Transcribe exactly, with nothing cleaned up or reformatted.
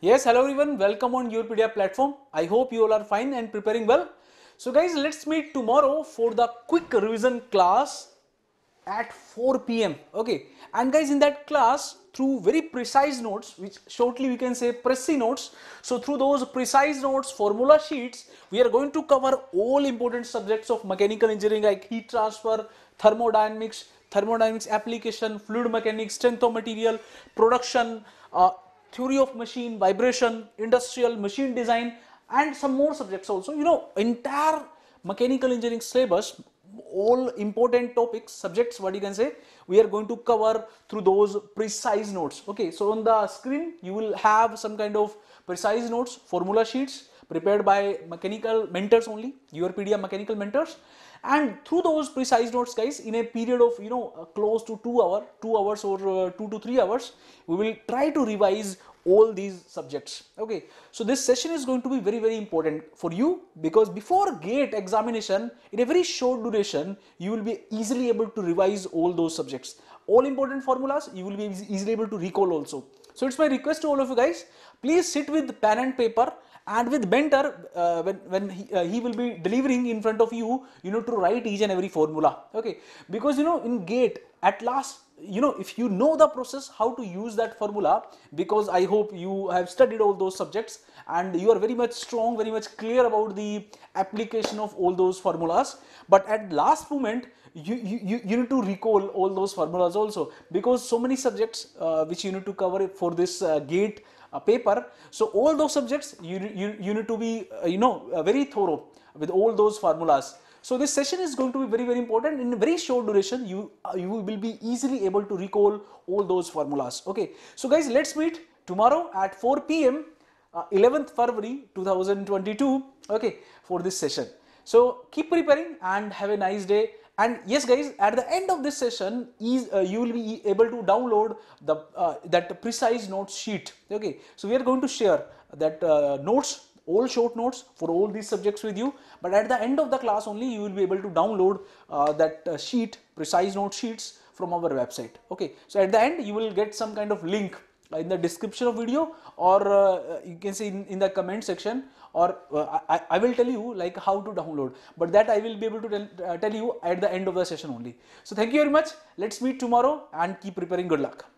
Yes, hello everyone, welcome on YourPedia platform. I hope you all are fine and preparing well. So guys, let's meet tomorrow for the quick revision class at four P M Okay, and guys, in that class, through very precise notes, which shortly we can say pressy notes, so through those precise notes, formula sheets, we are going to cover all important subjects of mechanical engineering like heat transfer, thermodynamics, thermodynamics application, fluid mechanics, strength of material, production, uh, theory of machine, vibration, industrial, machine design, and some more subjects also. You know, entire mechanical engineering syllabus, all important topics, subjects, what you can say, we are going to cover through those precise notes. Okay, so on the screen, you will have some kind of precise notes, formula sheets prepared by Mechanical Mentors only, YourPedia Mechanical Mentors. And through those precise notes, guys, in a period of, you know, uh, close to two hour, two hours or uh, two to three hours, we will try to revise all these subjects. Okay, so this session is going to be very, very important for you, because before GATE examination, in a very short duration, you will be easily able to revise all those subjects. All important formulas, you will be easily able to recall also. So it's my request to all of you guys, please sit with pen and paper. And with mentor, uh, when, when he, uh, he will be delivering in front of you, you know, to write each and every formula, okay? Because, you know, in GATE, at last, you know, if you know the process, how to use that formula, because I hope you have studied all those subjects and you are very much strong, very much clear about the application of all those formulas. But at last moment, You, you, you need to recall all those formulas also, because so many subjects uh, which you need to cover for this uh, GATE uh, paper. So all those subjects you, you, you need to be uh, you know uh, very thorough with all those formulas. So this session is going to be very, very important. In a very short duration, you, uh, you will be easily able to recall all those formulas. Okay, so guys, let's meet tomorrow at four P M uh, eleventh February two thousand twenty-two, okay, for this session. So keep preparing and have a nice day. And yes guys, at the end of this session, is, uh, you will be able to download the uh, that precise notes sheet. Okay, so we are going to share that uh, notes, all short notes for all these subjects with you. But at the end of the class only, you will be able to download uh, that uh, sheet, precise note sheets from our website. Okay, so at the end, you will get some kind of link in the description of video, or uh, you can see in, in the comment section. Or uh, I, I will tell you like how to download, but that I will be able to tell, uh, tell you at the end of the session only. So thank you very much. Let's meet tomorrow and keep preparing. Good luck.